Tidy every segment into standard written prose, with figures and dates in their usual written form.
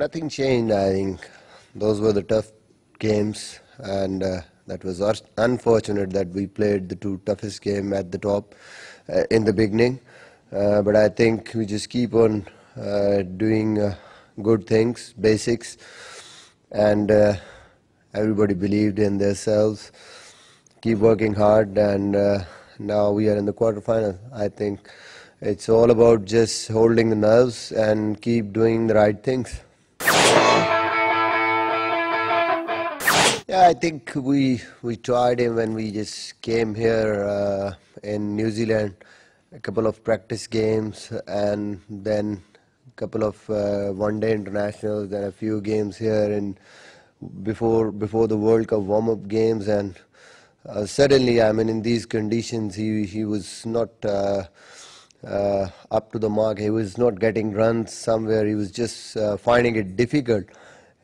nothing changed, I think. Those were the tough games, and that was unfortunate that we played the two toughest games at the top in the beginning. But I think we just keep on doing good things, basics, and everybody believed in themselves. Keep working hard, and now we are in the quarterfinal. I think it's all about just holding the nerves and keep doing the right things. Yeah, I think we tried him when we just came here in New Zealand. A couple of practice games, and then a couple of one-day internationals, and a few games here, and before the World Cup warm-up games. And suddenly, I mean, in these conditions, he was not up to the mark. He was not getting runs somewhere. He was just finding it difficult,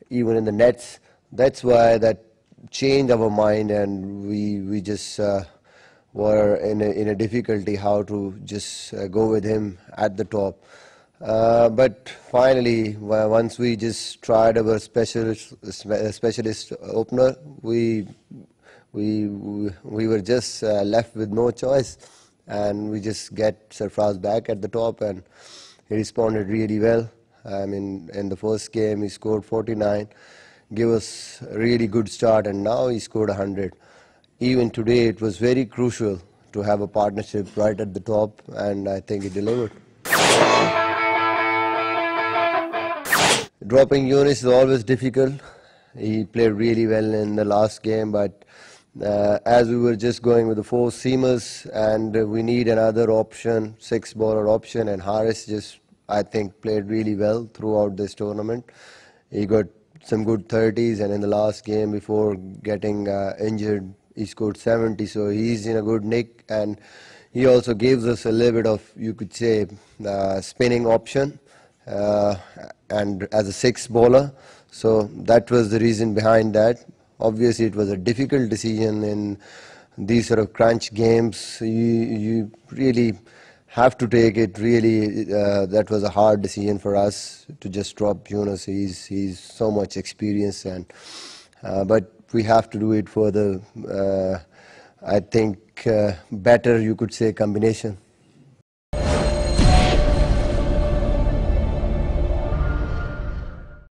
even in the nets. That's why that changed our mind, and we just. Were in a difficulty how to just go with him at the top. But finally, once we just tried our specialist opener, we were just left with no choice, and we just get Sarfraz back at the top, and he responded really well. I mean, in the first game he scored 49, gave us a really good start, and now he scored 100. Even today, it was very crucial to have a partnership right at the top, and I think it delivered. Dropping Younis is always difficult. He played really well in the last game, but as we were just going with the four seamers, and we need another option, six-bowler option, and Harris just, I think, played really well throughout this tournament. He got some good 30s, and in the last game, before getting injured, he scored 70, so he's in a good nick, and he also gives us a little bit of, you could say, spinning option, and as a sixth bowler. So that was the reason behind that. Obviously, it was a difficult decision in these sort of crunch games. You really have to take it. Really, that was a hard decision for us to just drop Younis. He's so much experience, and but. We have to do it for the, I think, better, you could say, combination.